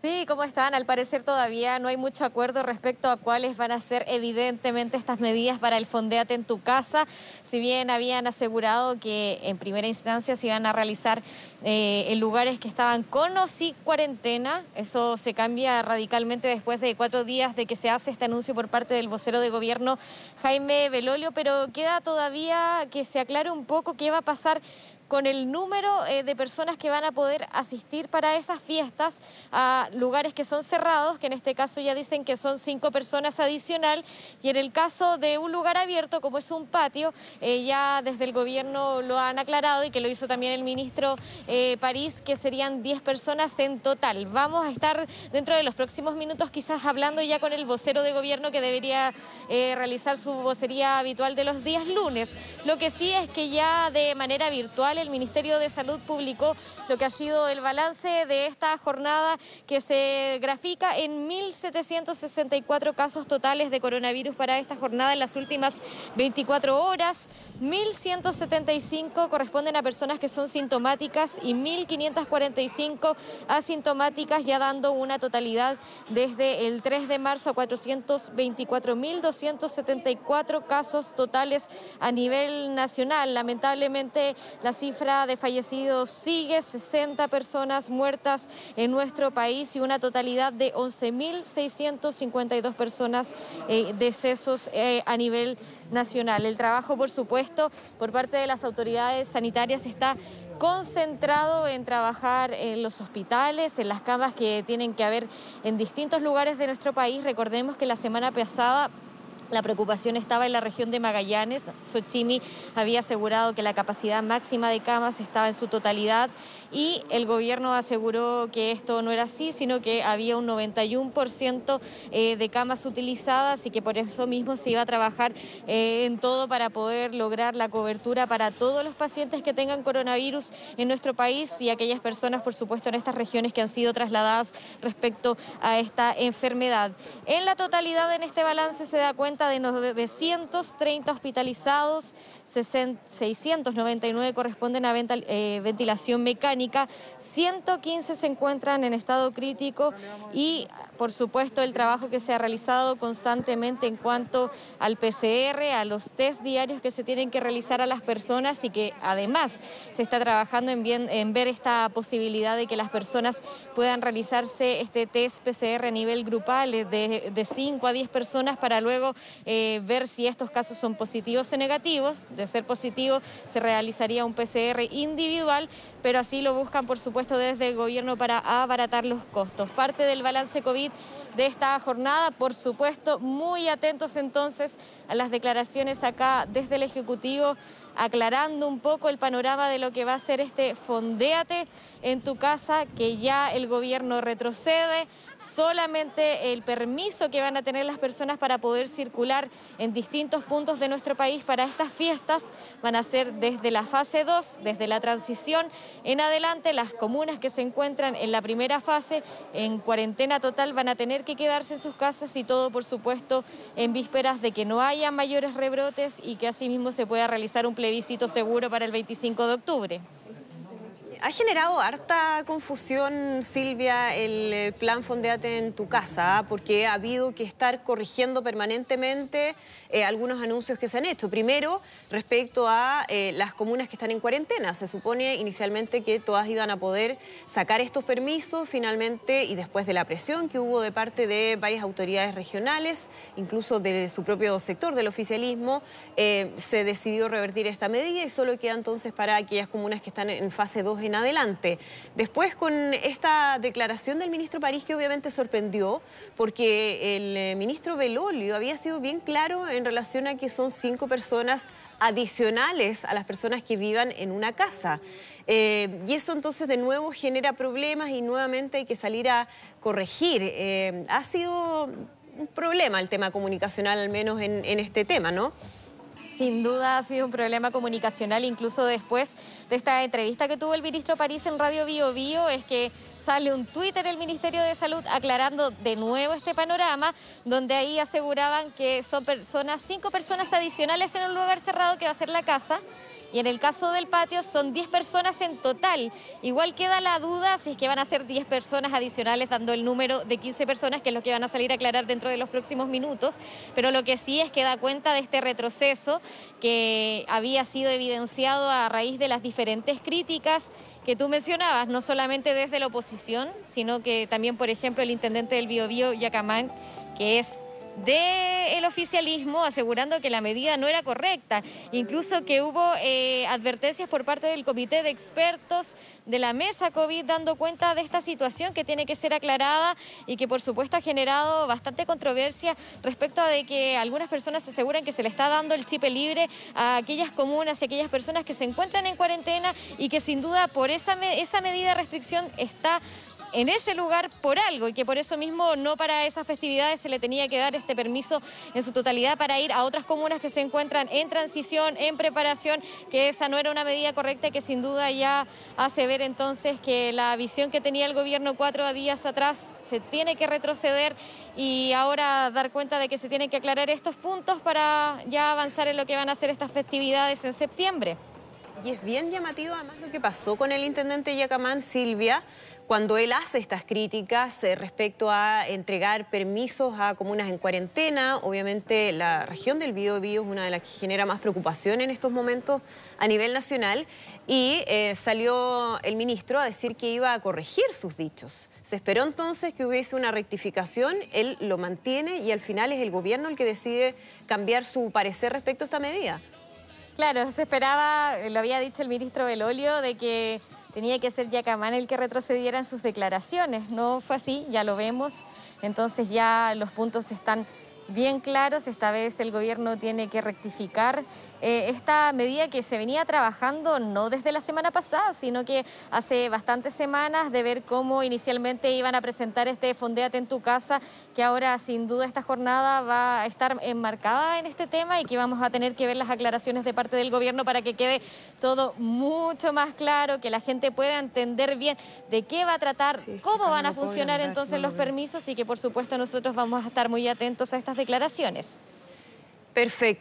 Sí, ¿cómo están? Al parecer todavía no hay mucho acuerdo respecto a cuáles van a ser evidentemente estas medidas para el Fondéate en tu casa. Si bien habían asegurado que en primera instancia se iban a realizar en lugares que estaban con o sin cuarentena, eso se cambia radicalmente después de 4 días de que se hace este anuncio por parte del vocero de gobierno Jaime Bellolio, pero queda todavía que se aclare un poco qué va a pasar con el número de personas que van a poder asistir para esas fiestas a lugares que son cerrados, que en este caso ya dicen que son 5 personas adicional, y en el caso de un lugar abierto, como es un patio, ya desde el gobierno lo han aclarado, y que lo hizo también el ministro París, que serían 10 personas en total. Vamos a estar dentro de los próximos minutos quizás hablando ya con el vocero de gobierno, que debería realizar su vocería habitual de los días lunes. Lo que sí es que ya de manera virtual el Ministerio de Salud publicó lo que ha sido el balance de esta jornada, que se grafica en 1.764 casos totales de coronavirus para esta jornada en las últimas 24 horas. 1.175 corresponden a personas que son sintomáticas y 1.545 asintomáticas, ya dando una totalidad desde el 3 de marzo a 424.274 casos totales a nivel nacional. Lamentablemente, la cifra de fallecidos sigue, 60 personas muertas en nuestro país y una totalidad de 11.652 personas decesos a nivel nacional. El trabajo, por supuesto, por parte de las autoridades sanitarias está concentrado en trabajar en los hospitales, en las camas que tienen que haber en distintos lugares de nuestro país. Recordemos que la semana pasada la preocupación estaba en la región de Magallanes. Sochimi había asegurado que la capacidad máxima de camas estaba en su totalidad, y el gobierno aseguró que esto no era así, sino que había un 91% de camas utilizadas, y que por eso mismo se iba a trabajar en todo para poder lograr la cobertura para todos los pacientes que tengan coronavirus en nuestro país, y aquellas personas, por supuesto, en estas regiones que han sido trasladadas respecto a esta enfermedad. En la totalidad, en este balance se da cuenta de 930 hospitalizados, 699 corresponden a ventilación mecánica, 115 se encuentran en estado crítico, y por supuesto el trabajo que se ha realizado constantemente en cuanto al PCR, a los test diarios que se tienen que realizar a las personas, y que además se está trabajando en ver esta posibilidad de que las personas puedan realizarse este test PCR a nivel grupal de 5 a 10 personas para luego ver si estos casos son positivos o negativos. De ser positivo, se realizaría un PCR individual, pero así lo buscan, por supuesto, desde el gobierno para abaratar los costos. Parte del balance COVID de esta jornada, por supuesto, muy atentos entonces a las declaraciones acá desde el Ejecutivo, aclarando un poco el panorama de lo que va a ser este Fondéate en tu casa, que ya el gobierno retrocede. Solamente el permiso que van a tener las personas para poder circular en distintos puntos de nuestro país para estas fiestas van a ser desde la fase 2, desde la transición en adelante. Las comunas que se encuentran en la primera fase en cuarentena total van a tener que quedarse en sus casas, y todo, por supuesto, en vísperas de que no haya mayores rebrotes y que asimismo se pueda realizar un plebiscito seguro para el 25 de octubre. Ha generado harta confusión, Silvia, el plan Fondéate en tu casa, porque ha habido que estar corrigiendo permanentemente algunos anuncios que se han hecho. Primero, respecto a las comunas que están en cuarentena. Se supone inicialmente que todas iban a poder sacar estos permisos, finalmente, y después de la presión que hubo de parte de varias autoridades regionales, incluso de su propio sector del oficialismo, se decidió revertir esta medida, y solo queda entonces para aquellas comunas que están en fase 2 en adelante. Después, con esta declaración del ministro París, que obviamente sorprendió, porque el ministro Bellolio había sido bien claro en relación a que son 5 personas adicionales a las personas que vivan en una casa. Y eso entonces de nuevo genera problemas, y nuevamente hay que salir a corregir. Ha sido un problema el tema comunicacional, al menos en este tema, ¿no? Sin duda ha sido un problema comunicacional. Incluso después de esta entrevista que tuvo el ministro París en Radio Bío Bío, es que sale un tuit en el Ministerio de Salud aclarando de nuevo este panorama, donde ahí aseguraban que son 5 personas adicionales en un lugar cerrado que va a ser la casa, Y en el caso del patio son 10 personas en total. Igual queda la duda si es que van a ser 10 personas adicionales, dando el número de 15 personas, que es lo que van a salir a aclarar dentro de los próximos minutos. Pero lo que sí es que da cuenta de este retroceso que había sido evidenciado a raíz de las diferentes críticas que tú mencionabas, no solamente desde la oposición, sino que también, por ejemplo, el intendente del Bío Bío, Yacamán, que es del oficialismo, asegurando que la medida no era correcta, incluso que hubo advertencias por parte del comité de expertos de la mesa COVID dando cuenta de esta situación que tiene que ser aclarada y que por supuesto ha generado bastante controversia respecto a de que algunas personas aseguran que se le está dando el chip libre a aquellas comunas y a aquellas personas que se encuentran en cuarentena y que sin duda por esa medida de restricción está en ese lugar por algo, y que por eso mismo no para esas festividades se le tenía que dar este permiso en su totalidad para ir a otras comunas que se encuentran en transición, en preparación, que esa no era una medida correcta, que sin duda ya hace ver entonces que la visión que tenía el gobierno 4 días atrás se tiene que retroceder y ahora dar cuenta de que se tienen que aclarar estos puntos para ya avanzar en lo que van a ser estas festividades en septiembre. Y es bien llamativo además lo que pasó con el intendente Yacamán, Silvia, cuando él hace estas críticas respecto a entregar permisos a comunas en cuarentena. Obviamente la región del Bío Bío es una de las que genera más preocupación en estos momentos a nivel nacional, y salió el ministro a decir que iba a corregir sus dichos. Se esperó entonces que hubiese una rectificación, él lo mantiene y al final es el gobierno el que decide cambiar su parecer respecto a esta medida. Claro, se esperaba, lo había dicho el ministro Bellolio, de que tenía que ser Yacamán el que retrocediera en sus declaraciones. No fue así, ya lo vemos. Entonces ya los puntos están bien claros. Esta vez el gobierno tiene que rectificar esta medida que se venía trabajando no desde la semana pasada, sino que hace bastantes semanas, de ver cómo inicialmente iban a presentar este Fondéate en tu casa, que ahora sin duda esta jornada va a estar enmarcada en este tema y que vamos a tener que ver las aclaraciones de parte del gobierno para que quede todo mucho más claro, que la gente pueda entender bien de qué va a tratar, sí, cómo van a funcionar entonces los permisos, y que por supuesto nosotros vamos a estar muy atentos a estas declaraciones. Perfecto.